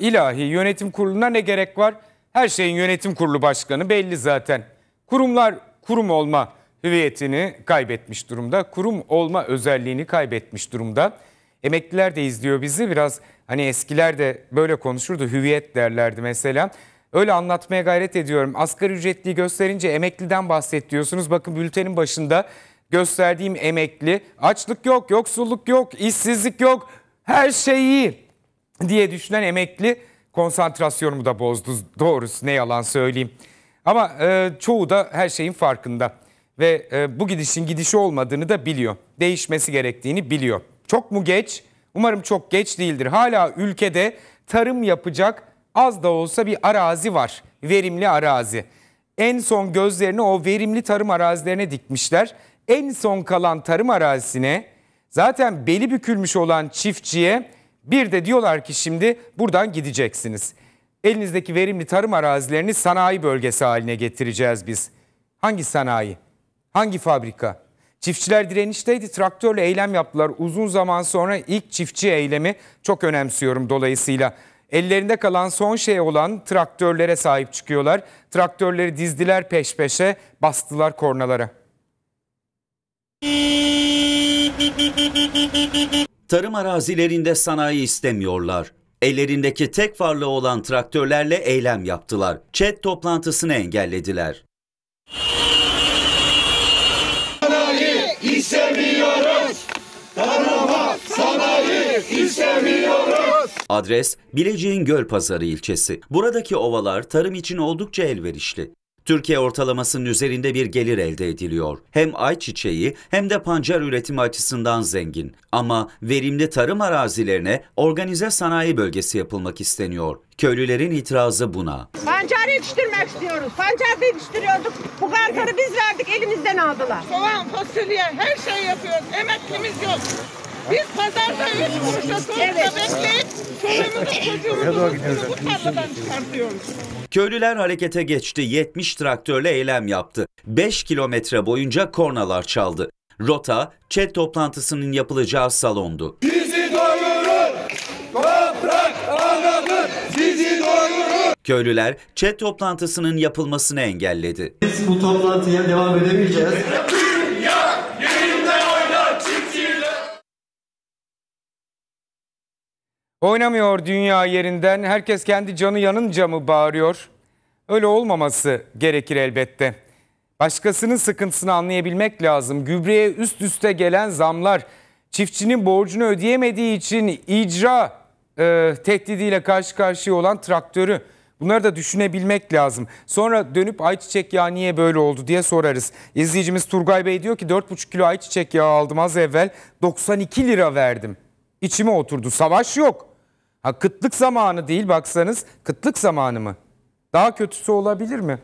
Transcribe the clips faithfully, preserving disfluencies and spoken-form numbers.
İlahi, yönetim kuruluna ne gerek var? Her şeyin yönetim kurulu başkanı belli zaten. Kurumlar kurum olma hüviyetini kaybetmiş durumda. Kurum olma özelliğini kaybetmiş durumda. Emekliler de izliyor bizi. Biraz hani eskiler de böyle konuşurdu. Hüviyet derlerdi mesela. Öyle anlatmaya gayret ediyorum. Asgari ücretliyi gösterince emekliden bahset diyorsunuz. Bakın bültenin başında gösterdiğim emekli. Açlık yok, yoksulluk yok, işsizlik yok. Her şey iyi diye düşünen emekli konsantrasyonumu da bozdu. Doğrusu ne yalan söyleyeyim. Ama e, çoğu da her şeyin farkında. Ve e, bu gidişin gidişi olmadığını da biliyor. Değişmesi gerektiğini biliyor. Çok mu geç? Umarım çok geç değildir. Hala ülkede tarım yapacak az da olsa bir arazi var. Verimli arazi. En son gözlerini o verimli tarım arazilerine dikmişler. En son kalan tarım arazisine, zaten beli bükülmüş olan çiftçiye bir de diyorlar ki şimdi buradan gideceksiniz. Elinizdeki verimli tarım arazilerini sanayi bölgesi haline getireceğiz biz. Hangi sanayi? Hangi fabrika? Çiftçiler direnişteydi, traktörle eylem yaptılar. Uzun zaman sonra ilk çiftçi eylemi, çok önemsiyorum dolayısıyla. Ellerinde kalan son şey olan traktörlere sahip çıkıyorlar. Traktörleri dizdiler peş peşe, bastılar kornalara. Tarım arazilerinde sanayi istemiyorlar. Ellerindeki tek varlığı olan traktörlerle eylem yaptılar. Çet toplantısını engellediler. Sanayi istemiyoruz. Tarıma sanayi istemiyoruz. Adres Bilecik'in Gölpazarı ilçesi. Buradaki ovalar tarım için oldukça elverişli. Türkiye ortalamasının üzerinde bir gelir elde ediliyor. Hem ayçiçeği hem de pancar üretimi açısından zengin. Ama verimli tarım arazilerine organize sanayi bölgesi yapılmak isteniyor. Köylülerin itirazı buna. Pancar yetiştirmek istiyoruz. Pancar da yetiştiriyorduk. Bu karkarı biz verdik, elimizden aldılar. Soğan, fasulye, her şey yapıyoruz. Emeklimiz yok. Biz pazarda üç kuruşa sonra evet. bekleyip çoluğumuzu çocuğumuzu bu tarladan çıkartıyoruz. Köylüler harekete geçti, yetmiş traktörle eylem yaptı. beş kilometre boyunca kornalar çaldı. Rota, ÇED toplantısının yapılacağı salondu. Bizi doyurur, toprak anamız bizi doyurur. Köylüler ÇED toplantısının yapılmasını engelledi. Biz bu toplantıya devam edemeyeceğiz. Oynamıyor dünya yerinden, herkes kendi canı yanınca mı bağırıyor? Öyle olmaması gerekir elbette. Başkasının sıkıntısını anlayabilmek lazım. Gübreye üst üste gelen zamlar, çiftçinin borcunu ödeyemediği için icra e, tehdidiyle karşı karşıya olan traktörü. Bunları da düşünebilmek lazım. Sonra dönüp ayçiçek yağı niye böyle oldu diye sorarız. İzleyicimiz Turgay Bey diyor ki dört buçuk kilo ayçiçek yağı aldım az evvel, doksan iki lira verdim. İçime oturdu, savaş yok. Ha, kıtlık zamanı değil, baksanız kıtlık zamanı mı? Daha kötüsü olabilir mi?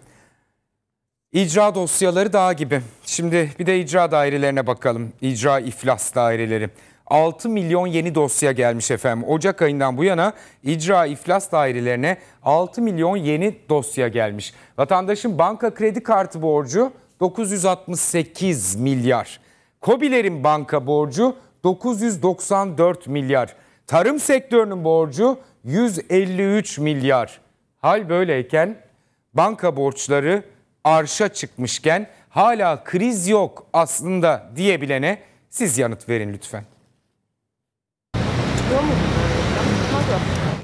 İcra dosyaları daha gibi. Şimdi bir de icra dairelerine bakalım. İcra iflas daireleri. altı milyon yeni dosya gelmiş efendim. Ocak ayından bu yana icra iflas dairelerine altı milyon yeni dosya gelmiş. Vatandaşın banka kredi kartı borcu dokuz yüz altmış sekiz milyar. KOBİ'lerin banka borcu dokuz yüz doksan dört milyar. Tarım sektörünün borcu yüz elli üç milyar. Hal böyleyken, banka borçları arşa çıkmışken hala kriz yok aslında diyebilene siz yanıt verin lütfen.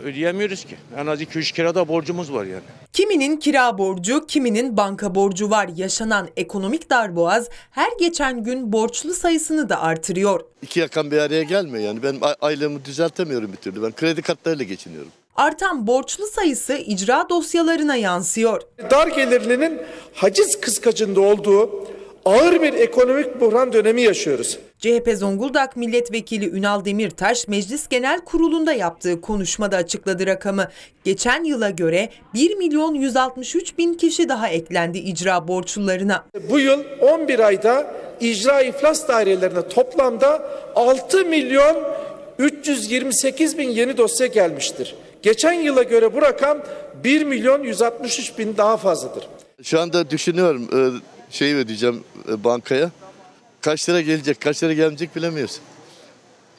Ödeyemiyoruz ki. En az iki üç kirada borcumuz var yani. Kiminin kira borcu, kiminin banka borcu var. Yaşanan ekonomik darboğaz her geçen gün borçlu sayısını da artırıyor. İki yakam bir araya gelmiyor yani. Ben ailemi düzeltemiyorum bir türlü. Ben kredi kartlarıyla geçiniyorum. Artan borçlu sayısı icra dosyalarına yansıyor. Dar gelirlinin haciz kıskacında olduğu ağır bir ekonomik buhran dönemi yaşıyoruz. C H P Zonguldak Milletvekili Ünal Demirtaş Meclis Genel Kurulu'nda yaptığı konuşmada açıkladı rakamı. Geçen yıla göre bir milyon yüz altmış üç bin kişi daha eklendi icra borçlularına. Bu yıl on bir ayda icra iflas dairelerine toplamda altı milyon üç yüz yirmi sekiz bin yeni dosya gelmiştir. Geçen yıla göre bu rakam bir milyon yüz altmış üç bin daha fazladır. Şu anda düşünüyorum, şey ödeyeceğim bankaya. Kaç lira gelecek, kaç lira gelmeyecek bilemiyoruz.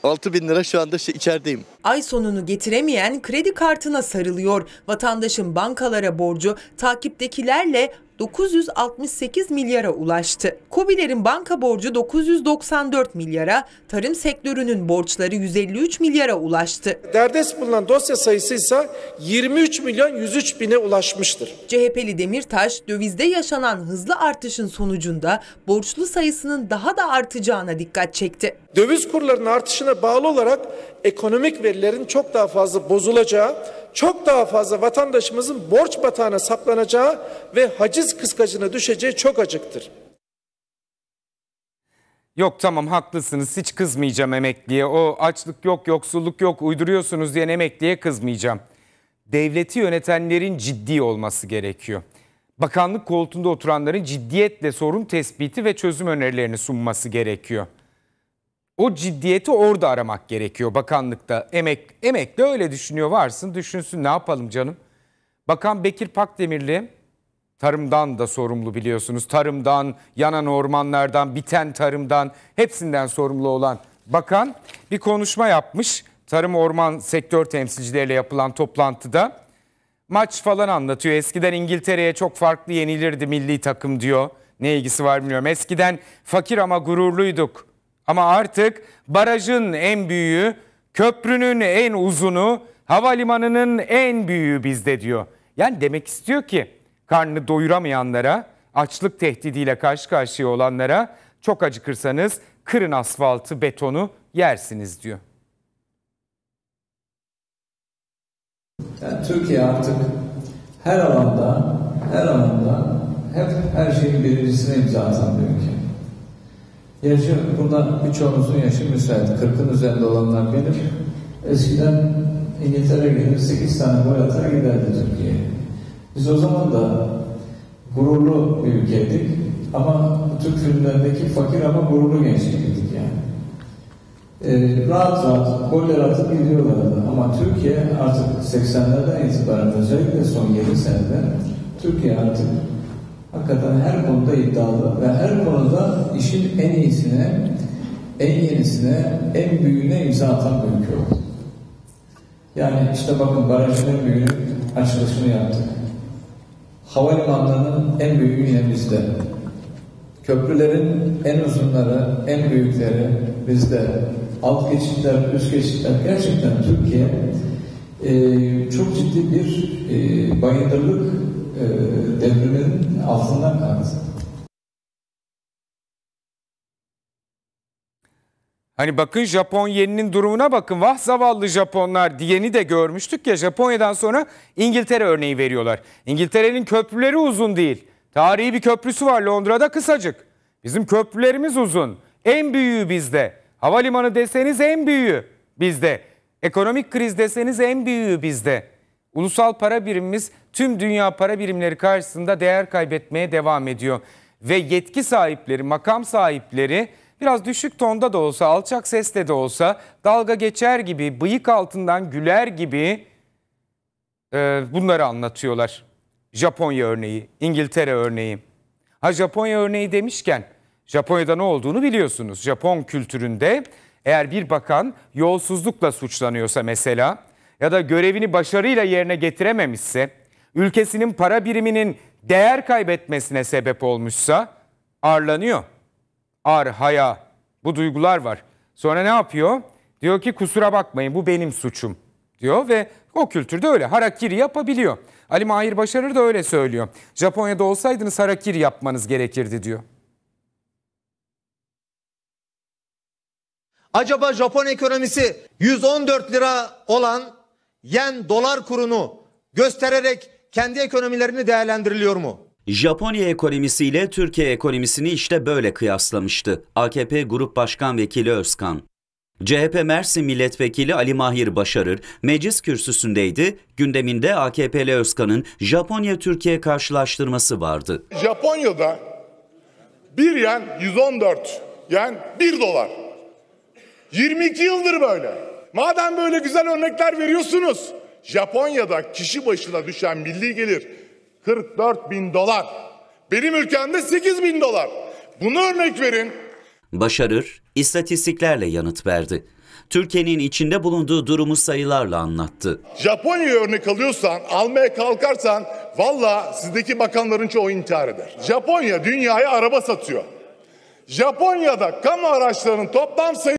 altı bin lira şu anda içerideyim. ay sonunu getiremeyen kredi kartına sarılıyor. Vatandaşın bankalara borcu takiptekilerle dokuz yüz altmış sekiz milyara ulaştı. KOBİ'lerin banka borcu dokuz yüz doksan dört milyara, tarım sektörünün borçları yüz elli üç milyara ulaştı. Derdest bulunan dosya sayısı ise yirmi üç milyon yüz üç bine ulaşmıştır. C H P'li Demirtaş, dövizde yaşanan hızlı artışın sonucunda borçlu sayısının daha da artacağına dikkat çekti. Döviz kurlarının artışına bağlı olarak ekonomik verilerin çok daha fazla bozulacağı, çok daha fazla vatandaşımızın borç batağına saplanacağı ve haciz kıskacına düşeceği çok açıktır. Yok tamam haklısınız, hiç kızmayacağım emekliye. O açlık yok, yoksulluk yok, uyduruyorsunuz diyen emekliye kızmayacağım. Devleti yönetenlerin ciddi olması gerekiyor. Bakanlık koltuğunda oturanların ciddiyetle sorun tespiti ve çözüm önerilerini sunması gerekiyor. O ciddiyeti orada aramak gerekiyor bakanlıkta. Emek, emekli öyle düşünüyor, varsın düşünsün, ne yapalım canım. Bakan Bekir Pakdemirli tarımdan da sorumlu biliyorsunuz. Tarımdan, yanan ormanlardan, biten tarımdan, hepsinden sorumlu olan bakan bir konuşma yapmış. Tarım orman sektör temsilcileriyle yapılan toplantıda maç falan anlatıyor. Eskiden İngiltere'ye çok farklı yenilirdi milli takım diyor. Ne ilgisi var bilmiyorum. Eskiden fakir ama gururluyduk. Ama artık barajın en büyüğü, köprünün en uzunu, havalimanının en büyüğü bizde diyor. Yani demek istiyor ki karnını doyuramayanlara, açlık tehdidiyle karşı karşıya olanlara çok acıkırsanız kırın asfaltı, betonu yersiniz diyor. Yani Türkiye artık her alanda, her alanda hep her şeyin birincisine imza atan bir ülke. Gerçi burada birçoğumuzun yaşı müsait. Kırkın üzerinde olanlar benim. Eskiden İngiltere gelir, sekiz tane gol atar giderdi Türkiye'ye. Biz o zaman da gururlu bir ülkeydik. Ama Türk filmlerindeki fakir ama gururlu gençliktik yani. Ee, rahat rahat goller atıp gidiyorlardı. Ama Türkiye artık seksenlerden itibaren, özellikle son yedi senede Türkiye artık hakikaten her konuda iddialı ve her konuda işin en iyisine, en yenisine, en büyüğüne imza atan bir ülke oldu. Yani işte bakın barajın en büyüğünün açılışını yaptık. Havalimanlarının en büyüğü yine bizde. Köprülerin en uzunları, en büyükleri bizde. Alt geçitler, üst geçitler, gerçekten Türkiye e, çok ciddi bir e, bayındırlık devrimin altından kalktı. Hani bakın Japon yeninin durumuna bakın. Vah zavallı Japonlar diyeni de görmüştük ya. Japonya'dan sonra İngiltere örneği veriyorlar. İngiltere'nin köprüleri uzun değil. Tarihi bir köprüsü var Londra'da, kısacık. Bizim köprülerimiz uzun. En büyüğü bizde. Havalimanı deseniz en büyüğü bizde. Ekonomik kriz deseniz en büyüğü bizde. Ulusal para birimimiz tüm dünya para birimleri karşısında değer kaybetmeye devam ediyor. Ve yetki sahipleri, makam sahipleri biraz düşük tonda da olsa, alçak sesle de olsa, dalga geçer gibi, bıyık altından güler gibi e, bunları anlatıyorlar. Japonya örneği, İngiltere örneği. Ha Japonya örneği demişken, Japonya'da ne olduğunu biliyorsunuz. Japon kültüründe eğer bir bakan yolsuzlukla suçlanıyorsa mesela, ya da görevini başarıyla yerine getirememişse, ülkesinin para biriminin değer kaybetmesine sebep olmuşsa arlanıyor. Ar, haya, bu duygular var. Sonra ne yapıyor? Diyor ki kusura bakmayın bu benim suçum diyor ve o kültürde öyle harakiri yapabiliyor. Ali Mahir Başarır da öyle söylüyor. Japonya'da olsaydınız harakiri yapmanız gerekirdi diyor. Acaba Japon ekonomisi yüz on dört lira olan yen dolar kurunu göstererek kendi ekonomilerini değerlendiriliyor mu? Japonya ekonomisiyle Türkiye ekonomisini işte böyle kıyaslamıştı A K P Grup Başkan Vekili Özkan. C H P Mersin Milletvekili Ali Mahir Başarır meclis kürsüsündeydi. Gündeminde A K P'li Özkan'ın Japonya-Türkiye karşılaştırması vardı. Japonya'da bir yen yüz on dört, yen bir dolar. yirmi iki yıldır böyle. Madem böyle güzel örnekler veriyorsunuz, Japonya'da kişi başına düşen milli gelir kırk dört bin dolar. Benim ülkemde sekiz bin dolar. Bunu örnek verin. Başarır istatistiklerle yanıt verdi. Türkiye'nin içinde bulunduğu durumu sayılarla anlattı. Japonya örnek alıyorsan, almaya kalkarsan valla sizdeki bakanların çoğu intihar eder. Japonya dünyaya araba satıyor. Japonya'da kamu araçlarının toplam sayısı